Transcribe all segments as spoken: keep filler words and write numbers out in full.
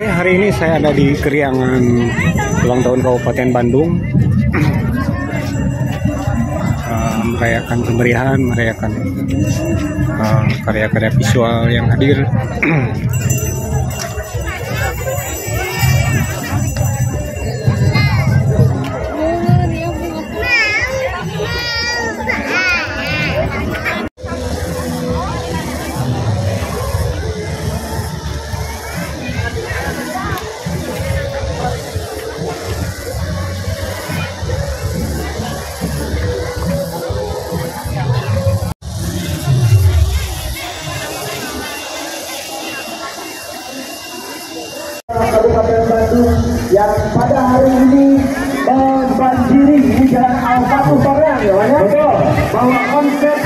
Hari ini saya ada di keriangan ulang tahun Kabupaten Bandung, uh, merayakan kemeriahan, merayakan karya-karya uh, visual yang hadir. Kabupaten Bandung yang pada hari ini membanjiri di Jalan Al-Fatih Barat, ya, betul. Bahwa konsep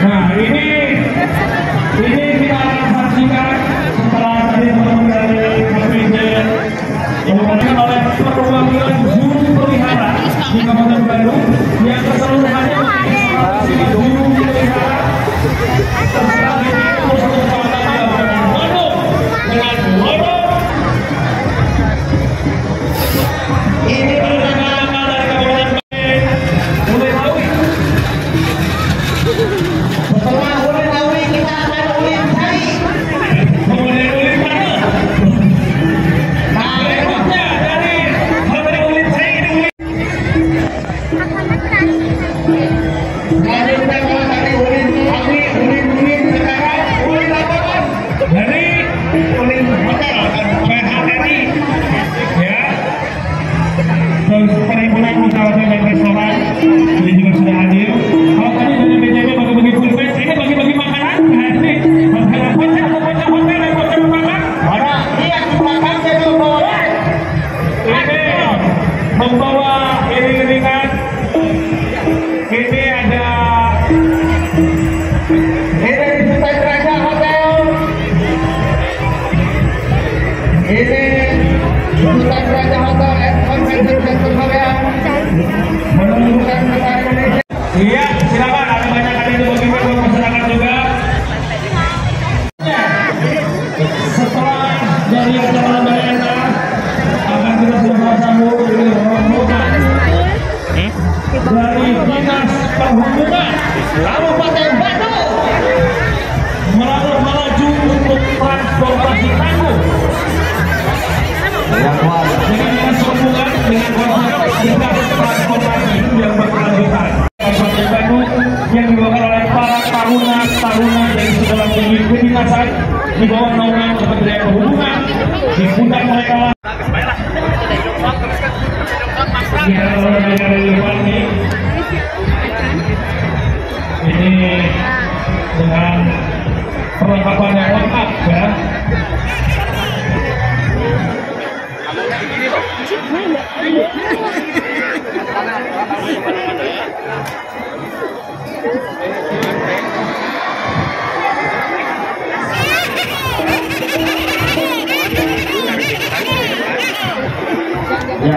Nah, ini ini kita akan saksikan setelah tadi teman-teman dari Presiden yang dipanggil oleh perwakilan juru pelihara di Kabupaten Bandung yang keseluruhannya juru pelihara terserah di Kabupaten Bandung dengan Bandung. Di bawah naungan Kementerian Perhubungan di pundak mereka ini dengan perlengkapan yang lengkap, ya. Ya.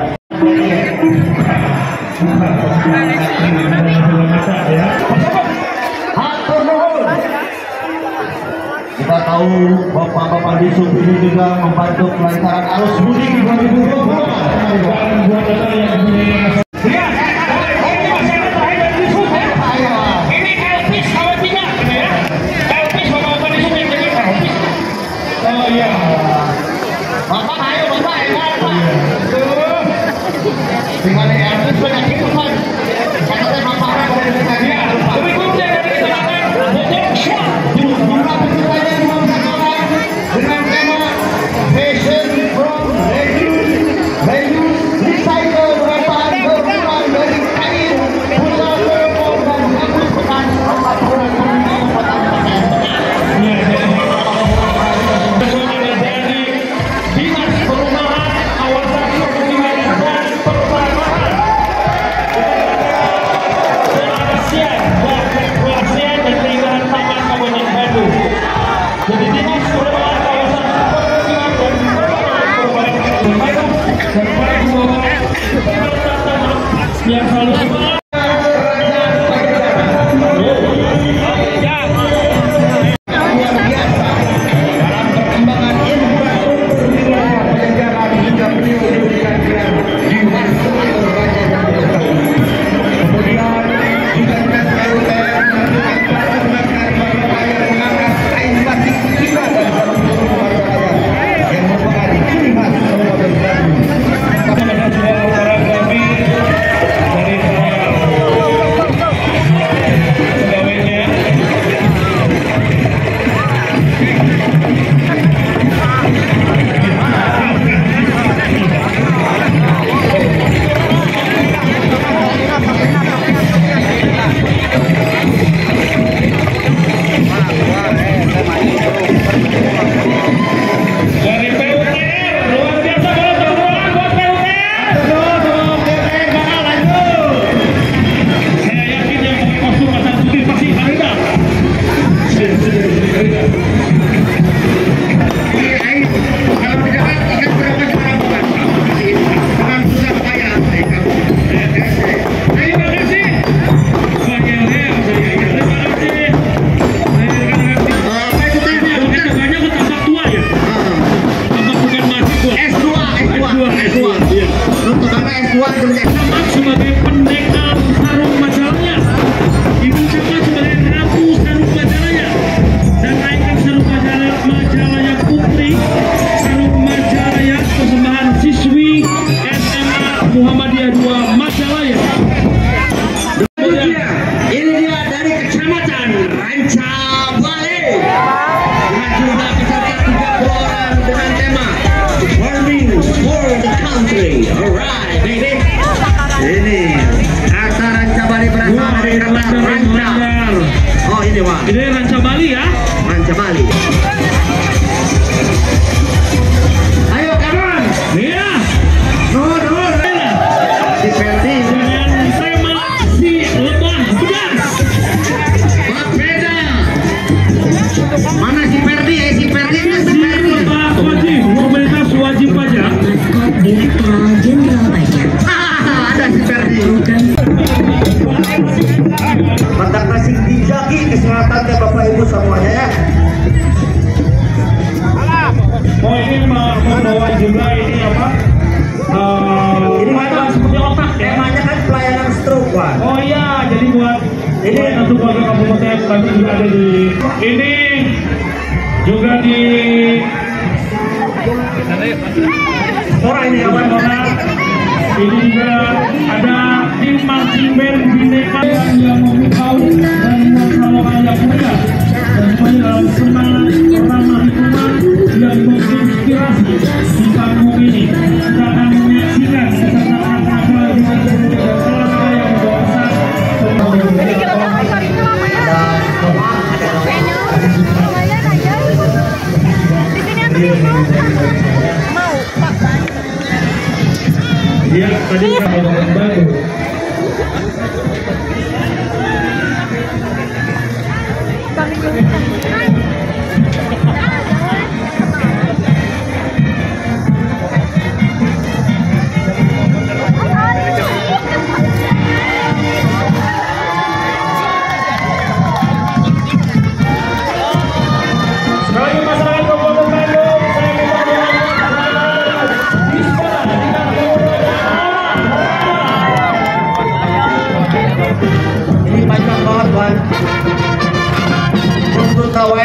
tahu bapak-bapak di sub ini juga membantu kelancaran arus mudik dua ribu dua puluh. Terima kasih.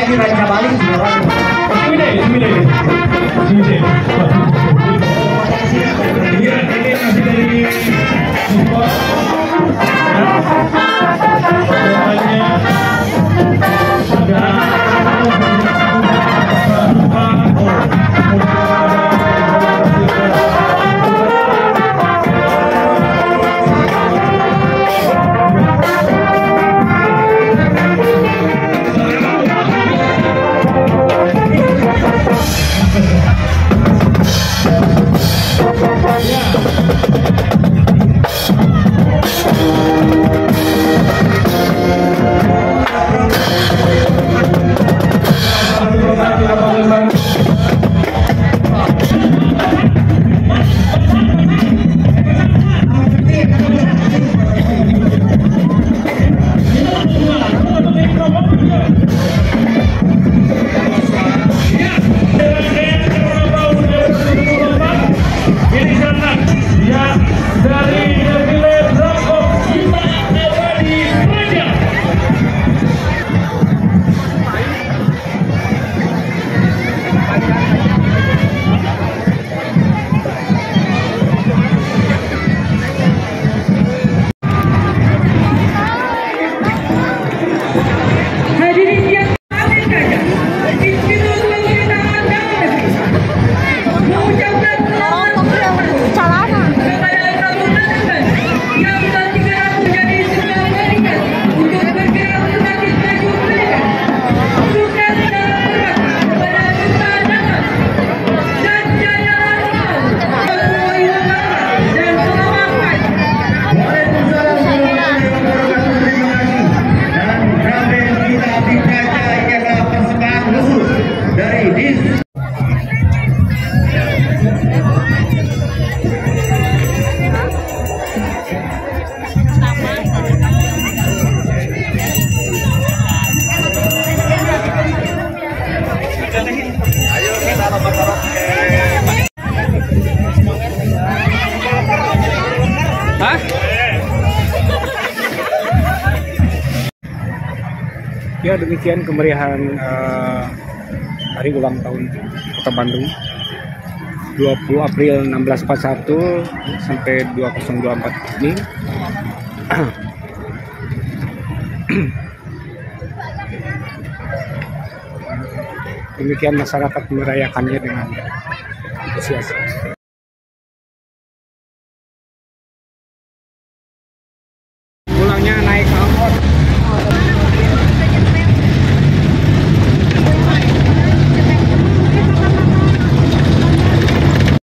lagi rancang balik sebenarnya. Intimidate, intimidate, intimidate. Iya, ini masih dari support. Semuanya sudah. Ya, demikian kemeriahan uh, hari ulang tahun Kota Bandung dua puluh April seribu enam ratus empat puluh satu sampai dua ribu dua puluh empat ini. Demikian masyarakat merayakannya dengan antusias.